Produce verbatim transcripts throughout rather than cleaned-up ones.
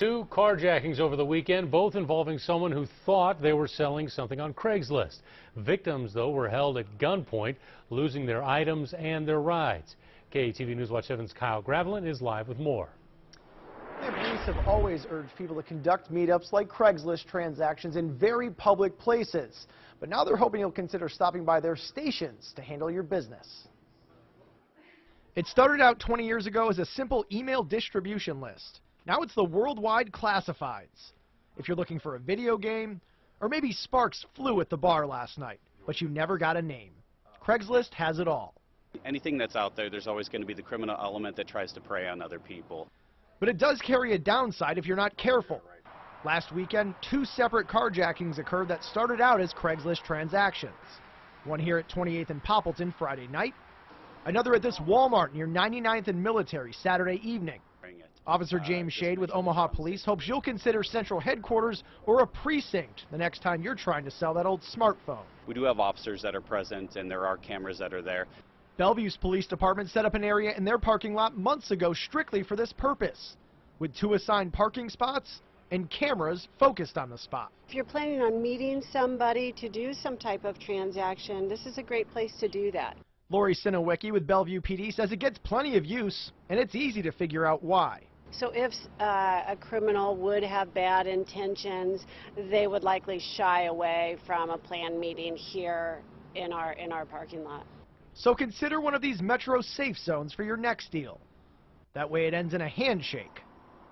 Two carjackings over the weekend, both involving someone who thought they were selling something on Craigslist. Victims, though, were held at gunpoint, losing their items and their rides. K A T V News Watch seven's Kyle Gravelin is live with more. Police have always urged people to conduct meetups like Craigslist transactions in very public places. But now they're hoping you'll consider stopping by their stations to handle your business. It started out twenty years ago as a simple email distribution list. Now it's the worldwide classifieds. If you're looking for a video game, or maybe sparks flew at the bar last night, but you never got a name, Craigslist has it all. Anything that's out there, there's always going to be the criminal element that tries to prey on other people. But it does carry a downside if you're not careful. Last weekend, two separate carjackings occurred that started out as Craigslist transactions. One here at twenty-eighth and Poppleton Friday night, another at this Walmart near ninety-ninth and Military Saturday evening. Officer James Shade with Omaha Police hopes you'll consider central headquarters or a precinct the next time you're trying to sell that old smartphone. We do have officers that are present, and there are cameras that are there. Bellevue's Police Department set up an area in their parking lot months ago strictly for this purpose, with two assigned parking spots and cameras focused on the spot. If you're planning on meeting somebody to do some type of transaction, this is a great place to do that. Lori Sinowicki with Bellevue P D says it gets plenty of use, and it's easy to figure out why. So if uh, a criminal would have bad intentions, they would likely shy away from a planned meeting here in our, in our parking lot. So consider one of these metro safe zones for your next deal. That way it ends in a handshake,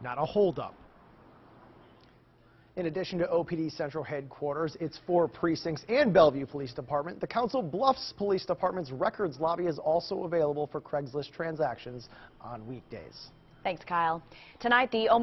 not a holdup. In addition to O P D Central Headquarters, its four precincts and Bellevue Police Department, the Council Bluffs Police Department's records lobby is also available for Craigslist transactions on weekdays. Thanks, Kyle. Tonight, the Omaha